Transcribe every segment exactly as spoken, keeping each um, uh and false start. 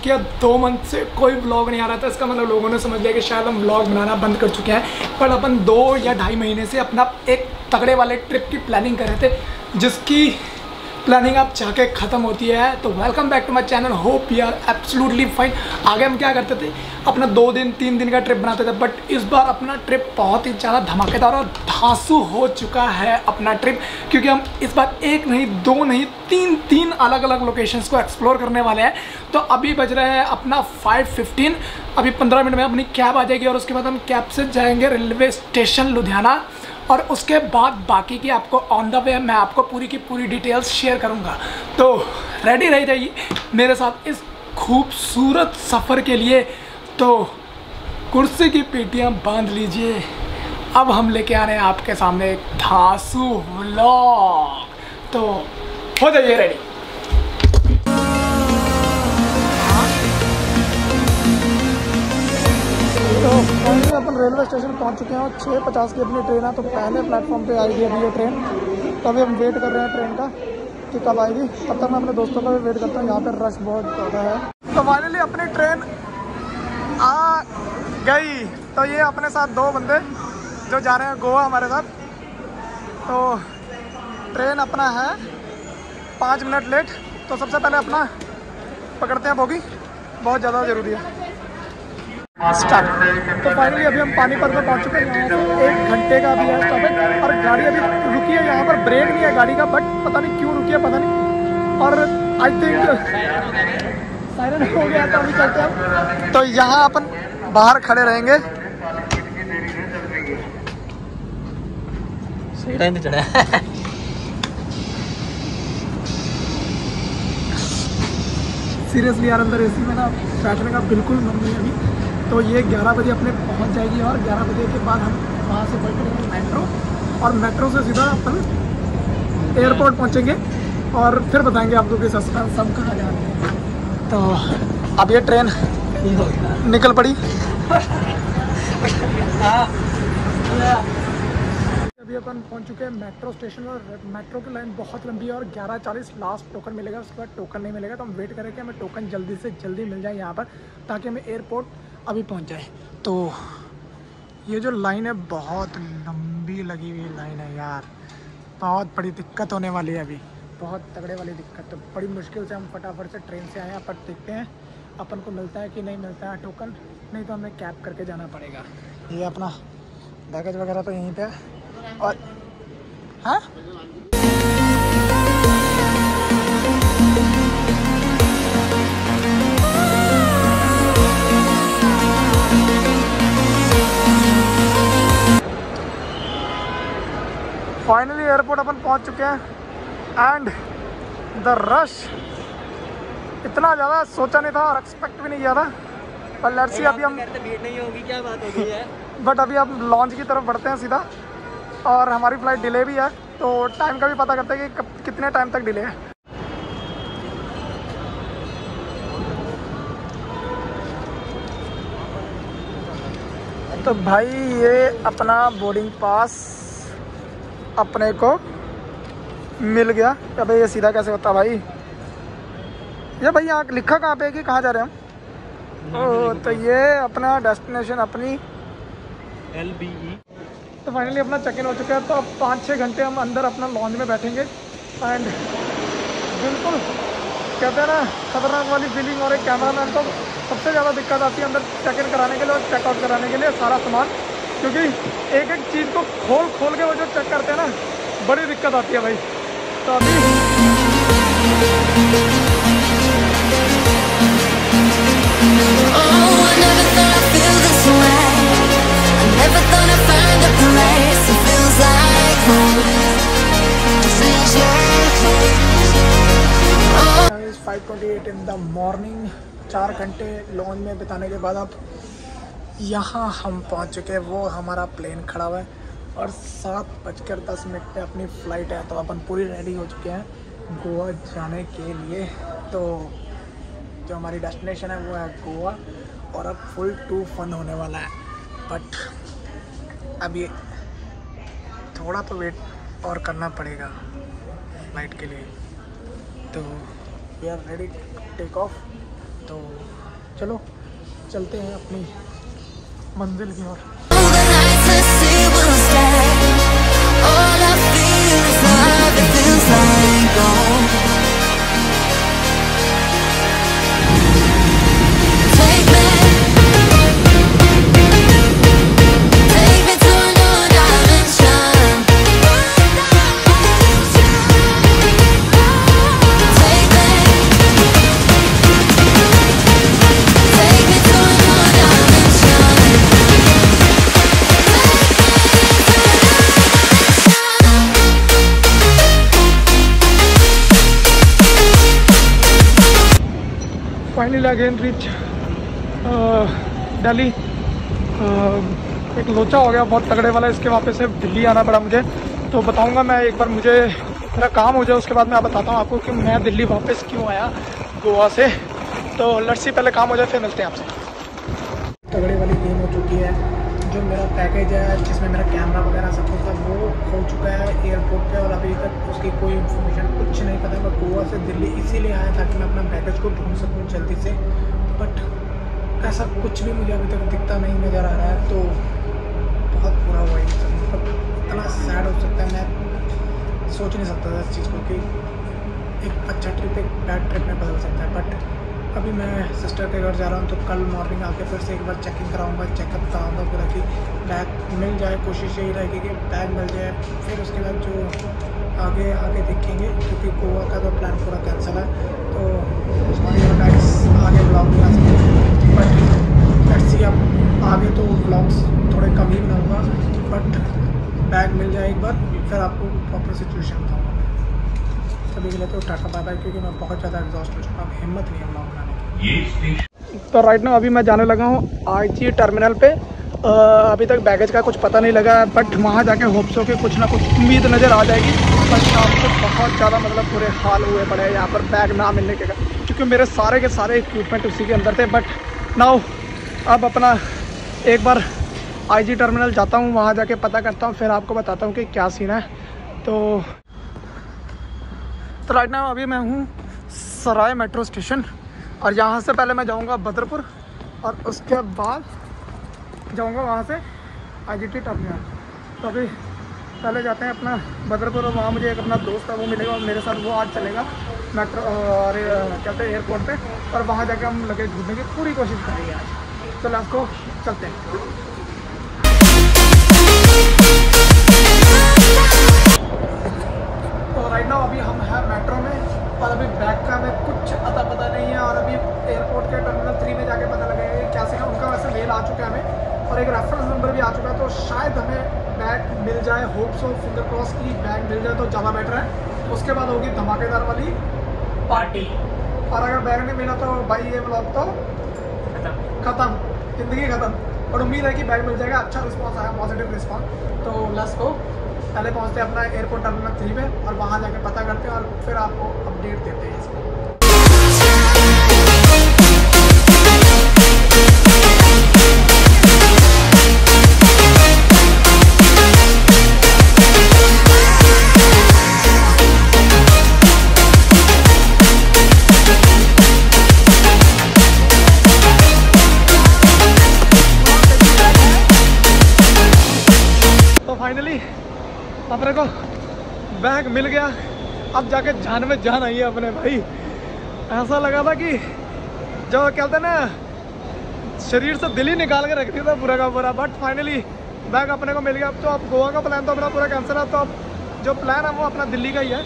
चुकी है। दो मंथ से कोई व्लॉग नहीं आ रहा था, इसका मतलब लोगों ने समझ लिया कि शायद हम व्लॉग बनाना बंद कर चुके हैं। पर अपन दो या ढाई महीने से अपना एक तगड़े वाले ट्रिप की प्लानिंग कर रहे थे, जिसकी प्लानिंग आप चाह के ख़त्म होती है। तो welcome back to my channel, hope you are absolutely fine. आगे हम क्या करते थे, अपना दो दिन तीन दिन का ट्रिप बनाते थे, बट इस बार अपना ट्रिप बहुत ही ज़्यादा धमाकेदार और धांसू हो चुका है अपना ट्रिप, क्योंकि हम इस बार एक नहीं दो नहीं तीन तीन अलग अलग लोकेशंस को एक्सप्लोर करने वाले हैं। तो अभी बज रहा है अपना फाइव फिफ्टीन, अभी पंद्रह मिनट में अपनी कैब आ जाएगी और उसके बाद हम कैब से जाएंगे रेलवे स्टेशन लुधियाना, और उसके बाद बाकी की आपको ऑन द वे मैं आपको पूरी की पूरी डिटेल्स शेयर करूंगा। तो रेडी रह जाइए मेरे साथ इस खूबसूरत सफ़र के लिए। तो कुर्सी की पेटियां बांध लीजिए, अब हम लेके आ रहे हैं आपके सामने एक धांसू व्लॉग। तो हो जाइए रेडी। तो फाइनली अपन रेलवे स्टेशन पहुंच चुके हैं और छः पचास की अपनी ट्रेन है। तो पहले प्लेटफॉर्म पे आएगी अभी ये ट्रेन, तो अभी हम वेट कर रहे हैं ट्रेन का कि कब आएगी। तब तक मैं अपने दोस्तों का भी वेट करता हूँ, यहाँ पर रश बहुत ज़्यादा है। तो फाइनली अपनी ट्रेन आ गई। तो ये अपने साथ दो बंदे जो जा रहे हैं गोवा हमारे साथ। तो ट्रेन अपना है पाँच मिनट लेट। तो सबसे पहले अपना पकड़ते हैं बोगी, बहुत ज़्यादा ज़रूरी है। स्टार्ट। तो फाइनली अभी हम पानीपत में पहुंच चुके हैं, यहाँ से एक घंटे का भी है स्टॉपेज, और गाड़ी अभी रुकी है यहाँ पर। ब्रेक नहीं है गाड़ी का, बट पता नहीं क्यों रुकी है, पता नहीं। और आई थिंक सायरन हो गया था, अभी चलते हैं। तो यहाँ अपन बाहर खड़े रहेंगे। सीरियसली यार, अंदर एसी में ना बैठने का बिल्कुल मन नहीं अभी। तो ये ग्यारह बजे अपने पहुंच जाएगी, और ग्यारह बजे के बाद हम वहाँ से पकड़ेंगे मेट्रो, और मेट्रो से सीधा अपन एयरपोर्ट पहुँचेंगे और फिर बताएंगे आपको कि सस्पेंस सब कहाँ जा रहे हैं। तो अब ये ट्रेन निकल पड़ी। अभी अपन पहुँच चुके हैं मेट्रो स्टेशन, और मेट्रो की लाइन बहुत लंबी है और ग्यारह चालीस लास्ट टोकन मिलेगा, उसके बाद टोकन नहीं मिलेगा। तो हम वेट करें कि हमें टोकन जल्दी से जल्दी मिल जाए यहाँ पर, ताकि हमें एयरपोर्ट अभी पहुँच जाए। तो ये जो लाइन है बहुत लंबी लगी हुई लाइन है यार, बहुत बड़ी दिक्कत होने वाली है अभी, बहुत तगड़े वाली दिक्कत। तो बड़ी मुश्किल से हम फटाफट से ट्रेन से आए हैं, पर देखते हैं अपन को मिलता है कि नहीं मिलता है टोकन, नहीं तो हमें कैब करके जाना पड़ेगा। ये अपना बैगेज वगैरह तो यहीं पे है, और हाँ फाइनली एयरपोर्ट अपन पहुंच चुके हैं, एंड द रश इतना ज़्यादा सोचा नहीं था और एक्सपेक्ट भी नहीं किया था। पर लेट्स सी, अभी हम भीड़ नहीं होगी, क्या बात होगी है। बट अभी हम लॉन्च की तरफ बढ़ते हैं सीधा, और हमारी फ्लाइट डिले भी है, तो टाइम का भी पता करते हैं कि कितने टाइम तक डिले है। तो भाई ये अपना बोर्डिंग पास अपने को मिल गया। अबे ये सीधा कैसे होता भाई, ये भाई यहाँ लिखा कहाँ पे है कि कहाँ जा रहे हैं हम। ओ तो ये अपना डेस्टिनेशन अपनी एल बी ई। तो फाइनली अपना चेक इन हो चुका है। तो अब पाँच छः घंटे हम अंदर अपना लॉन्च में बैठेंगे, एंड बिल्कुल कहते हैं ना खतरनाक वाली फीलिंग। और एक कैमरा मैन को सबसे ज़्यादा दिक्कत आती है अंदर चेक इन कराने के लिए और चेकआउट कराने के लिए सारा सामान, क्योंकि एक एक चीज़ को खोल खोल के वो जो चेक करते हैं ना, बड़ी दिक्कत आती है भाई। तो अभी five twenty eight in the morning, चार घंटे लॉन में बिताने के बाद आप यहाँ हम पहुँच चुके हैं। वो हमारा प्लेन खड़ा हुआ है और सात बजकर दस मिनट पर अपनी फ़्लाइट है। तो अपन पूरी रेडी हो चुके हैं गोवा जाने के लिए। तो जो हमारी डेस्टिनेशन है वो है गोवा, और अब फुल टू फन होने वाला है। बट अभी थोड़ा तो वेट और करना पड़ेगा फ्लाइट के लिए। तो we are ready to take off. तो चलो चलते हैं अपनी मंजिल की ओर। Finally again reach Delhi. एक लोचा हो गया बहुत तगड़े वाला, इसके वापस से दिल्ली आना पड़ा मुझे, तो बताऊंगा मैं एक बार, मुझे मेरा काम हो जाए उसके बाद मैं बताता हूँ आपको कि मैं दिल्ली वापस क्यों आया गोवा से। तो लेट्स सी पहले काम हो जाए फिर मिलते हैं आपसे। तगड़े वाली गेम हो चुकी है, जो मेरा पैकेज है जिसमें मेरा कैमरा वगैरह सब कुछ था वो खो चुका है एयरपोर्ट पे, और अभी तक उसकी कोई इन्फॉर्मेशन कुछ नहीं पता। मैं गोवा से दिल्ली इसीलिए आया ताकि मैं अपना पैकेज को ढूंढ सकूँ जल्दी से, बट ऐसा कुछ भी मुझे अभी तक दिखता नहीं नज़र आ रहा है, तो बहुत बुरा हुआ है, इतना सैड हो सकता है। मैं सोच नहीं सकता था इस चीज़ को कि एक अच्छा ट्रिप एक बैड ट्रिप में बदल सकता है। बट अभी मैं सिस्टर के घर जा रहा हूँ, तो कल मॉर्निंग आके फिर से एक बार चेकिंग कराऊंगा, चेकअप कराऊंगा पूरा कि बैग मिल जाए। कोशिश यही रहेगी कि बैग मिल जाए, फिर उसके बाद जो आगे आगे देखेंगे, क्योंकि गोवा का तो प्लान पूरा कैंसिल है, तो सॉरी गाइस आगे ब्लॉग नहीं आ सकते। बट लेट्स सी, अब आगे तो ब्लॉग्स थोड़े कम ही बनाऊँगा, बट बैग मिल जाए एक बार फिर आपको प्रॉपर सिचुएशन बताऊँगा। अभी के लिए तो टाटा बाय बाय, क्योंकि मैं बहुत ज़्यादा एग्जॉस्ट हो चुका हूँ, हिम्मत नहीं है ब्लॉग बनाने की। तो राइट नाउ अभी मैं जाने लगा हूँ आईजी टर्मिनल पे। आ, अभी तक बैगेज का कुछ पता नहीं लगा है, बट वहाँ जाके होप्स हो के कुछ ना कुछ उम्मीद नज़र आ जाएगी। बट आपको बहुत ज़्यादा मतलब बुरे हाल हुए पड़े हैं यहाँ पर बैग ना मिलने के, क्योंकि मेरे सारे के सारे इक्विपमेंट उसी के अंदर थे। बट नाउ अब अपना एक बार आईजी टर्मिनल जाता हूँ, वहाँ जाके पता करता हूँ, फिर आपको बताता हूँ कि क्या सीन है। तो तो राइट नाउ अभी मैं हूँ सराय मेट्रो स्टेशन, और यहाँ से पहले मैं जाऊँगा बदरपुर, और उसके बाद जाऊँगा वहाँ से आईजीटी टर्मिनल। तो अभी पहले जाते हैं अपना बदरपुर, और वहाँ मुझे एक अपना दोस्त है वो मिलेगा, और मेरे साथ वो आज चलेगा मेट्रो अरे क्या कहते हैं एयरपोर्ट पे, और वहाँ जाके हम लगेज घूमने की पूरी कोशिश करेंगे आज। चलो आपको चलते हैं। राइट नाउ अभी हम हैं मेट्रो में, और अभी बैग का हमें कुछ अता पता नहीं है, और अभी एयरपोर्ट के टर्मिनल थ्री में जाके पता लगेगा क्या सीन है। उनका वैसे मेल आ चुका है हमें, और एक रेफरेंस नंबर भी आ चुका है, तो शायद हमें बैग मिल जाए। होप्स हो, फिंगर क्रॉस की बैग मिल जाए तो ज़्यादा बेटर है। उसके बाद होगी धमाकेदार वाली पार्टी, और अगर बैग नहीं मिला तो भाई ये ब्लॉग तो ख़त्म, ज़िंदगी ख़त्म। और उम्मीद है कि बैग मिल जाएगा, अच्छा रिस्पॉन्स आया, पॉजिटिव रिस्पॉन्स। तो लेट्स गो, पहले पहुंचते हैं अपना एयरपोर्ट टर्मिनल थ्री में, और वहां जाके पता करते हैं, और फिर आपको अपडेट देते हैं इसमें। तो फाइनली अपने को बैग मिल गया, अब जाके जान में जान आई है अपने भाई। ऐसा लगा था कि जो कहते हैं ना शरीर से दिल ही निकाल के रख दिया था पूरा का पूरा, बट फाइनली बैग अपने को मिल गया। अब तो अब गोवा का प्लान तो अपना पूरा कैंसिल है, तो अब जो प्लान है वो अपना दिल्ली का ही है।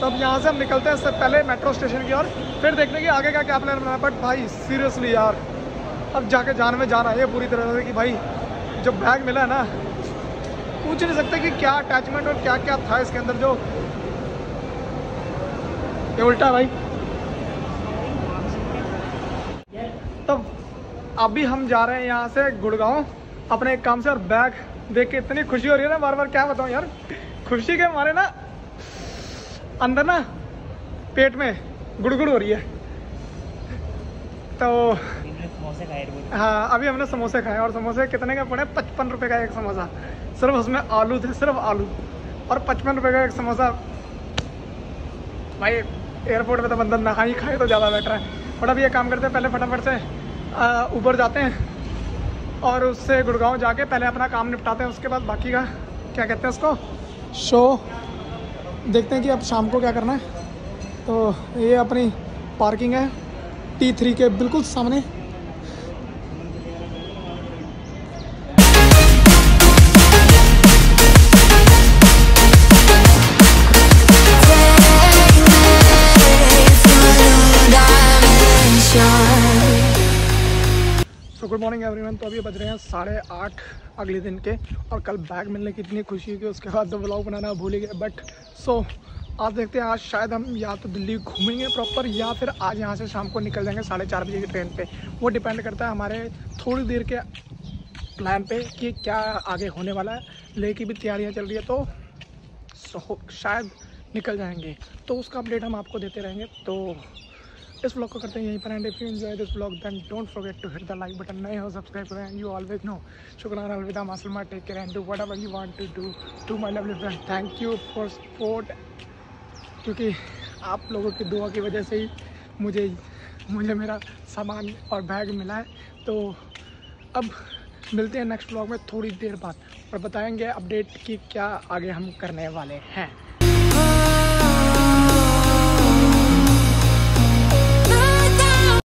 तो अब यहाँ से हम निकलते हैं इससे पहले मेट्रो स्टेशन की ओर, फिर देखने की आगे का क्या प्लान बनाया। बट भाई सीरियसली यार, अब जाके जान में जान आई है पूरी तरह से कि भाई जो बैग मिला है ना, पूछ नहीं सकते कि क्या अटैचमेंट और क्या क्या था इसके अंदर। जो ये उल्टा भाई, तब अभी हम जा रहे हैं यहाँ से गुड़गांव अपने एक काम से, और बैग देख के इतनी खुशी हो रही है ना, बार बार क्या बताऊँ यार, खुशी के मारे ना अंदर ना पेट में गुड़गुड़ हो रही है। तो हाँ, अभी हमने समोसे खाए, और समोसे कितने का पड़े? पचपन रुपये का एक समोसा, सिर्फ उसमें आलू थे, सिर्फ आलू, और पचपन रुपये का एक समोसा। भाई एयरपोर्ट में तो बंदा ना ही खाए तो ज़्यादा बेटर है। बट अभी ये काम करते हैं, पहले फटाफट से ऊपर जाते हैं और उससे गुड़गांव जाके पहले अपना काम निपटाते हैं, उसके बाद बाकी का क्या कहते हैं उसको शो देखते हैं कि अब शाम को क्या करना है। तो ये अपनी पार्किंग है टी थ्री के बिल्कुल सामने। Good morning everyone. तो अभी बज रहे हैं साढ़े आठ अगले दिन के, और कल बैग मिलने की इतनी खुशी हुई कि उसके बाद तो व्लॉग बनाना भूल ही गए। बट सो आज देखते हैं, आज शायद हम या तो दिल्ली घूमेंगे प्रॉपर या फिर आज यहाँ से शाम को निकल जाएंगे साढ़े चार बजे की ट्रेन पे। वो डिपेंड करता है हमारे थोड़ी देर के प्लान पे कि क्या आगे होने वाला है। ले की भी तैयारियाँ चल रही है तो सो शायद निकल जाएंगे, तो उसका अपडेट हम आपको देते रहेंगे। तो इस ब्लॉग को करते हैं यहीं पर। And if you enjoy this blog then don't forget to hit the like button. नए हो सब्सक्राइब करें, यू ऑलवेज नो। शुक्राना, अलविदा, मासलमा, take care and do whatever you want to do to my lovely friend. Thank you for support, क्योंकि आप लोगों की दुआ की वजह से ही मुझे मुझे मेरा सामान और बैग मिला है। तो अब मिलते हैं नेक्स्ट ब्लॉग में थोड़ी देर बाद और बताएँगे अपडेट कि क्या आगे हम करने वाले हैं।